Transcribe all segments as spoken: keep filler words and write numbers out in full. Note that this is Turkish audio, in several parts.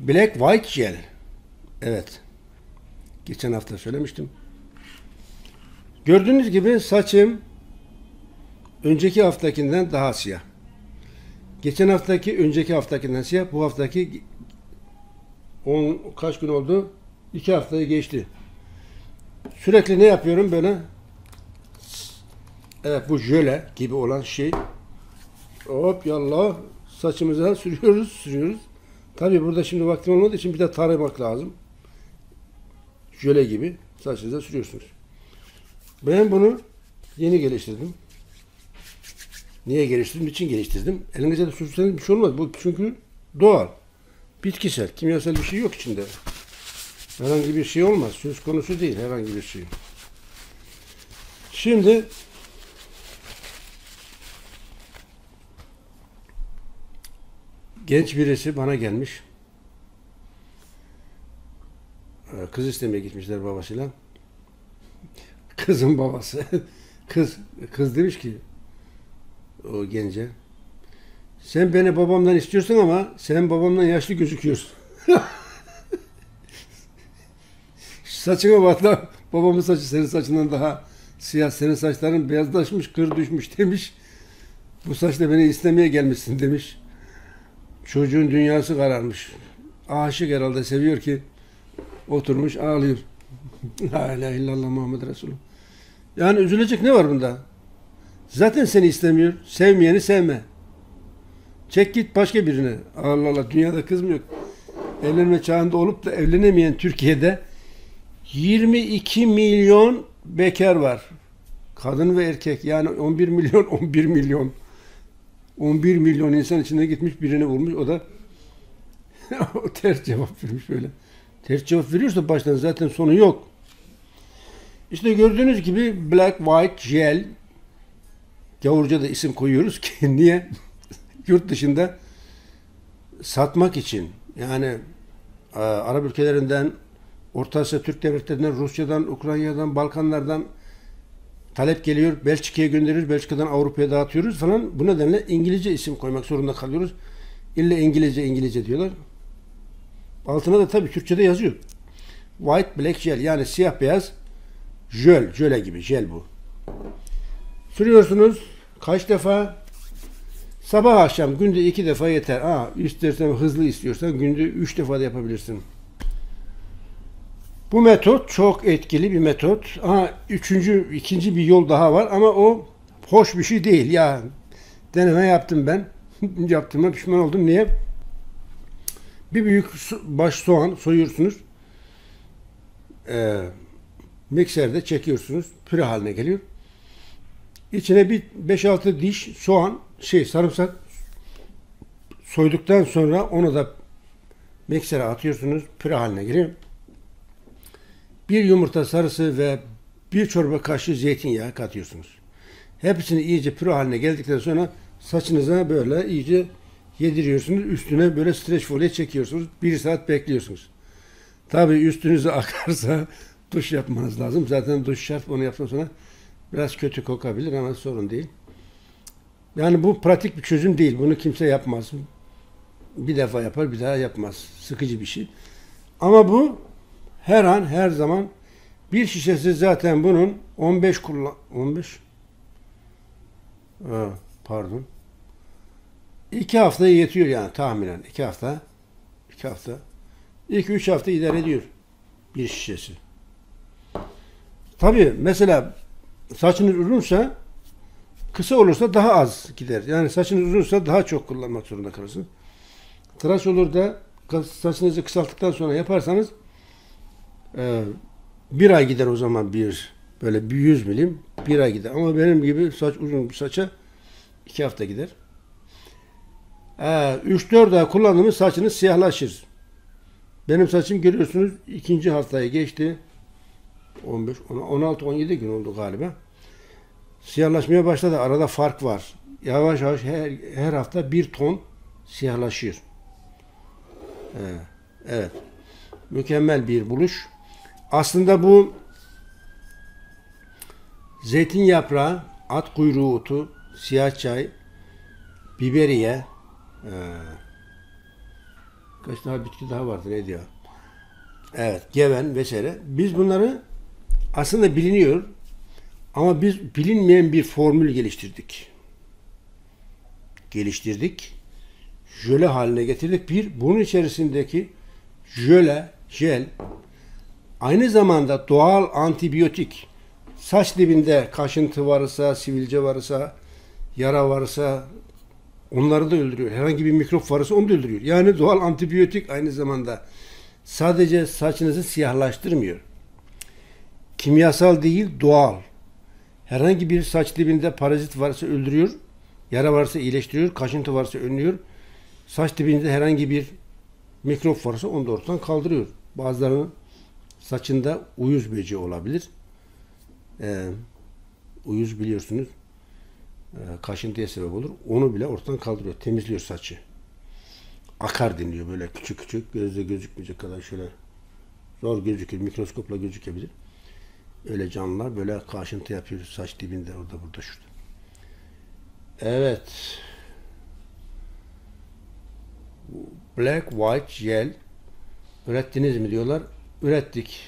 Black White Gel. Evet. Geçen hafta söylemiştim. Gördüğünüz gibi saçım önceki haftakinden daha siyah. Geçen haftaki, önceki haftakinden siyah. Bu haftaki on kaç gün oldu? İki haftayı geçti. Sürekli ne yapıyorum böyle? Evet, bu jöle gibi olan şey. Hop yallah saçımıza sürüyoruz, sürüyoruz. Tabii burada şimdi vaktim olmadığı için bir de taramak lazım. Jöle gibi saçınıza sürüyorsunuz. Ben bunu yeni geliştirdim. Niye geliştirdim? Niçin geliştirdim? Elinize de sürseniz bir şey olmaz. Bu çünkü doğal, bitkisel, kimyasal bir şey yok içinde. Herhangi bir şey olmaz. Söz konusu değil herhangi bir şey. Şimdi genç birisi bana gelmiş. Kız istemeye gitmişler babasıyla. Kızın babası. Kız kız demiş ki o gence, sen beni babamdan istiyorsun ama sen babamdan yaşlı gözüküyorsun. Saçına bak lan. Babamın saçı senin saçından daha siyah. Senin saçların beyazlaşmış, kır düşmüş demiş. Bu saçla beni istemeye gelmişsin demiş. Çocuğun dünyası kararmış. Aşık herhalde, seviyor ki oturmuş ağlıyor. La ilahe illallah Muhammed Resulü. Yani üzülecek ne var bunda? Zaten seni istemiyor. Sevmeyeni sevme. Çek git başka birine. Allah Allah, dünyada kız mı yok? Evlenme çağında olup da evlenemeyen Türkiye'de yirmi iki milyon bekar var. Kadın ve erkek. Yani on bir milyon, on bir milyon. on bir milyon insan içinde gitmiş birini vurmuş. O da o ters cevap vermiş böyle. Ters cevap veriyorsa baştan zaten sonu yok. İşte gördüğünüz gibi Black White Gel. Gavurca da isim koyuyoruz ki niye? Yurt dışında satmak için. Yani Arap ülkelerinden, Orta Asya Türk devletlerinden, Rusya'dan, Ukrayna'dan, Balkanlardan talep geliyor. Belçika'ya gönderiyoruz. Belçika'dan Avrupa'ya dağıtıyoruz falan. Bu nedenle İngilizce isim koymak zorunda kalıyoruz. İlle İngilizce İngilizce diyorlar. Altına da tabii Türkçe'de yazıyor. White Black Gel, yani siyah beyaz jöl, jöle gibi jel bu. Sürüyorsunuz. Kaç defa? Sabah akşam günde iki defa yeter. Aa, istersen hızlı, istiyorsan günde üç defa da yapabilirsin. Bu metot çok etkili bir metot. Aha, üçüncü, ikinci bir yol daha var ama o hoş bir şey değil. Ya deneme yaptım ben. Yaptığıma pişman oldum. Niye? Bir büyük baş soğan soyuyorsunuz. Ee, mikserde çekiyorsunuz. Püre haline geliyor. İçine bir beş altı diş soğan, şey sarımsak soyduktan sonra onu da miksere atıyorsunuz. Püre haline geliyor. Bir yumurta sarısı ve bir çorba kaşığı zeytinyağı katıyorsunuz. Hepsini iyice püre haline geldikten sonra saçınıza böyle iyice yediriyorsunuz. Üstüne böyle streç folye çekiyorsunuz. Bir saat bekliyorsunuz. Tabii üstünüze akarsa duş yapmanız lazım. Zaten duş şart. Onu yaptıktan sonra biraz kötü kokabilir ama sorun değil. Yani bu pratik bir çözüm değil. Bunu kimse yapmaz. Bir defa yapar, bir daha yapmaz. Sıkıcı bir şey. Ama bu her an, her zaman bir şişesi zaten bunun on beş kullan... on beş? Ha, pardon. iki haftaya yetiyor yani tahminen. iki hafta. iki hafta. iki üç hafta idare ediyor bir şişesi. Tabii mesela saçınız uzunsa, kısa olursa daha az gider. Yani saçınız uzunsa daha çok kullanmak zorunda kalırsınız. Tıraş olur da saçınızı kısalttıktan sonra yaparsanız Ee, bir ay gider o zaman, bir böyle bir yüz milim bir ay gider. Ama benim gibi saç uzun bir saça iki hafta gider. Ee, üç dört ay kullandığımız saçınız siyahlaşır. Benim saçım görüyorsunuz ikinci haftayı geçti. on beş, on altı, on yedi gün oldu galiba. Siyahlaşmaya başladı. Arada fark var. Yavaş yavaş her, her hafta bir ton siyahlaşıyor. Ee, evet. Mükemmel bir buluş. Aslında bu zeytin yaprağı, at kuyruğu otu, siyah çay, biberiye, Kaç tane bitki daha vardır ne diyor? Evet, geven vesaire. Biz bunları aslında biliniyor ama biz bilinmeyen bir formül geliştirdik. Geliştirdik. Jöle haline getirdik. Bir, bunun içerisindeki jöle, jel aynı zamanda doğal antibiyotik. Saç dibinde kaşıntı varsa, sivilce varsa, yara varsa onları da öldürüyor. Herhangi bir mikrop varsa onu da öldürüyor. Yani doğal antibiyotik aynı zamanda. Sadece saçınızı siyahlaştırmıyor. Kimyasal değil, doğal. Herhangi bir saç dibinde parazit varsa öldürüyor. Yara varsa iyileştiriyor. Kaşıntı varsa önlüyor. Saç dibinde herhangi bir mikrop varsa onu da ortadan kaldırıyor. Bazılarının saçında uyuz böceği olabilir. Ee, uyuz biliyorsunuz ee, kaşıntıya sebep olur. Onu bile ortadan kaldırıyor. Temizliyor saçı. Akar deniliyor böyle küçük küçük. Gözle gözükmeyecek kadar şöyle zor gözükür. Mikroskopla gözükebilir. Öyle canlılar böyle kaşıntı yapıyor saç dibinde. Orada burada şurada. Evet. Black White Gel ürettiniz mi diyorlar. Ürettik.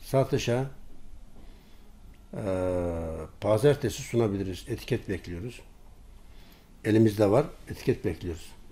Satışa Ee, pazartesi sunabiliriz. Etiket bekliyoruz. Elimizde var. Etiket bekliyoruz.